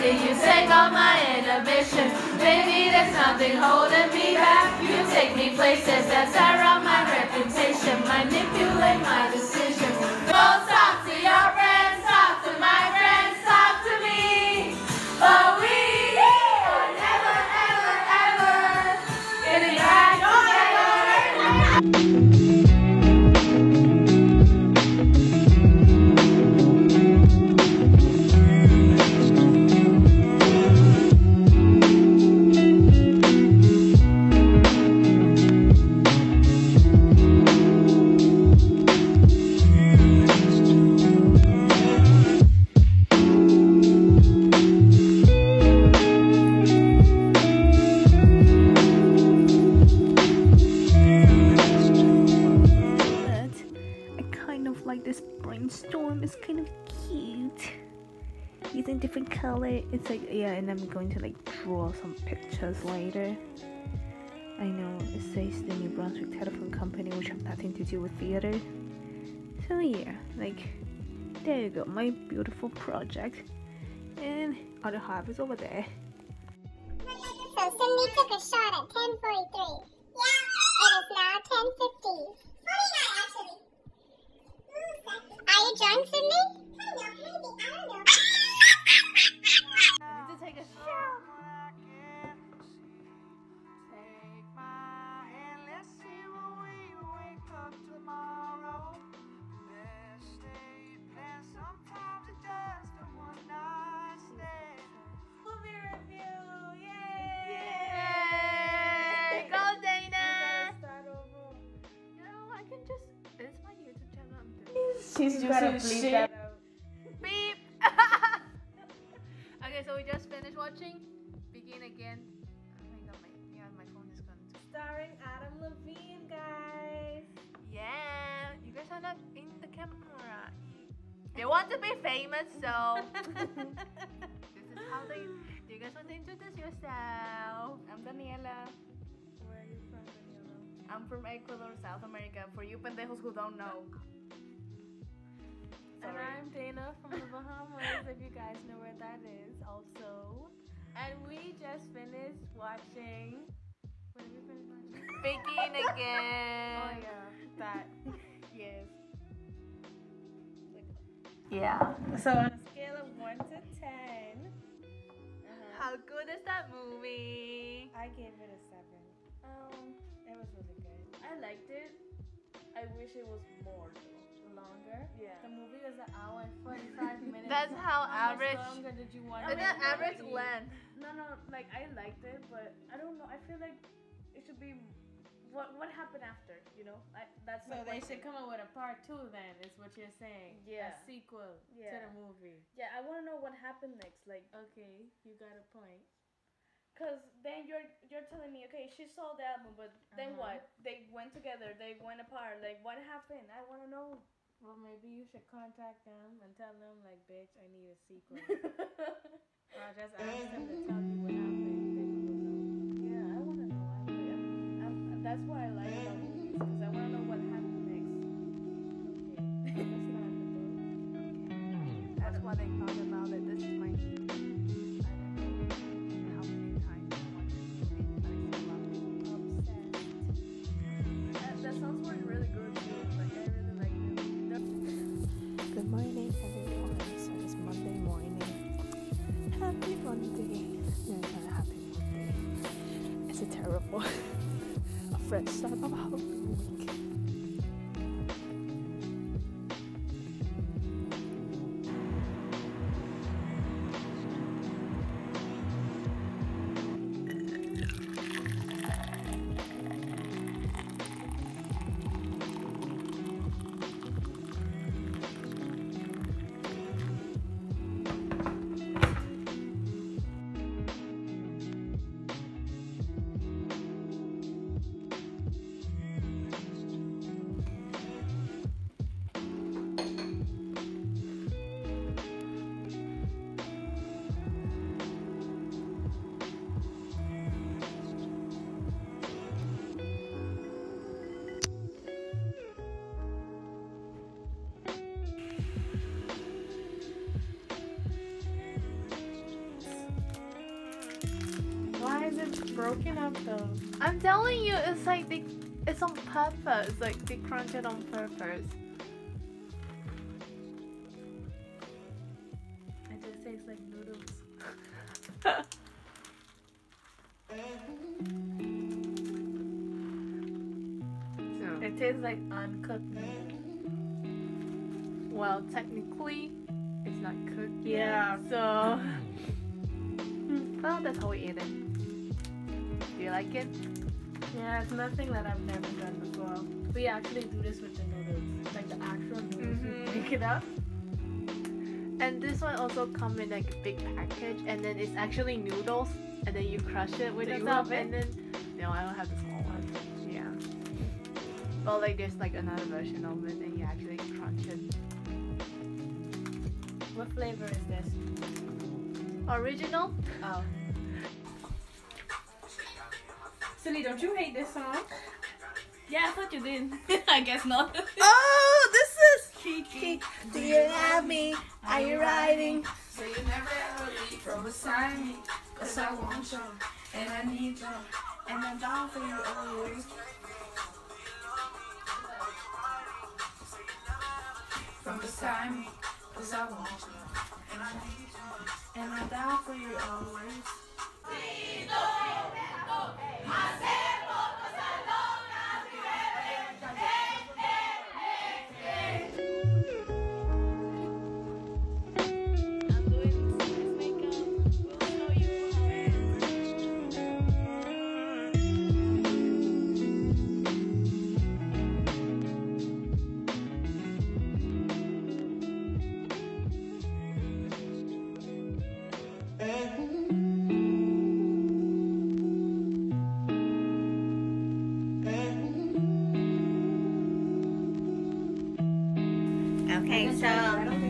see you take all my inhibitions. Baby, there's nothing holding me back. You take me places that tear up my reputation, manipulate my decisions. Go talk to your friends, talk to my friends, talk to me. But we are never, ever, ever getting back together. It's in different color. It's like, yeah, and I'm going to like draw some pictures later. I know it says the New Brunswick Telephone Company, which has nothing to do with theater. So yeah, like there you go, my beautiful project. And other half is over there. So Sydney took a shot at 10:43. Yeah. It is now 10:50. 49 actually. Are you drunk, Sydney? She's gotta bleep that out. Beep! Okay, so we just finished watching Begin Again. Oh my god, my phone is gone. Starring Adam Levine, guys. Yeah, you guys are not in the camera. They want to be famous, so this is how they. Do you guys want to introduce yourself? I'm Daniela. Where are you from, Daniela? I'm from Ecuador, South America. For you pendejos who don't know. Sorry. And I'm Dana from the Bahamas, if you guys know where that is also. And we just finished watching... What did we finish watching? Begin Again! Oh yeah, that. Yes. Yeah. So on a scale of 1 to 10... How good is that movie? I gave it a 7. It was really good. I liked it. I wish it was more longer. Yeah. The movie was an hour and 45 minutes. That's how average. How much longer did you want? It's an average length. No, like I liked it, but I don't know. I feel like it should be what happened after, you know? That's so they should come up with a part 2 then, is what you're saying. Yeah. A sequel to the movie. Yeah, I want to know what happened next. Like, okay, you got a point. Cause then you're telling me, okay, she saw the album, but then what? They went together, they went apart. Like, what happened? I want to know. Well, maybe you should contact them and tell them, like, bitch, I need a sequel. Or just ask them to tell you what happened. Then you will know. Yeah, I want to know. That's what I like about movies, because I want to know what happened next. Okay, that's not the book. Okay. That's what they thought about it. This is my... A fresh start of our week. broken up though. I'm telling you, it's like it's on purpose. Like they crunch it on purpose. It just tastes like noodles. It tastes like uncooked noodles. Well, technically, it's not cooked yet. Yeah. So, well, that's how we eat it. Do you like it? Yeah, it's nothing that I've never done before. We actually do this with the noodles, like the actual noodles. We pick it up. And this one also comes in like a big package, and then it's actually noodles, and then you crush it with yourself, and then no, I don't have the small one. Yeah. But like there's like another version of it, and you actually crunch it. What flavor is this? Original. Oh. Silly, don't you hate this song? Yeah, I thought you did. I guess not. Oh, this is Kiki. Do you love me? Are you riding? So you never ever leave from beside me. Cause I want you, and I need you, and I'm down for you always. From beside me, cause I want you, and I need you, and I'm down for you always. Okay, so